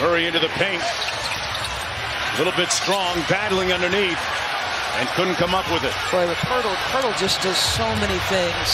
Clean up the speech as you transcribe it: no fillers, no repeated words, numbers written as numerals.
Murray into the paint. A little bit strong, battling underneath, and couldn't come up with it. Boy, with Pirtle just does so many things.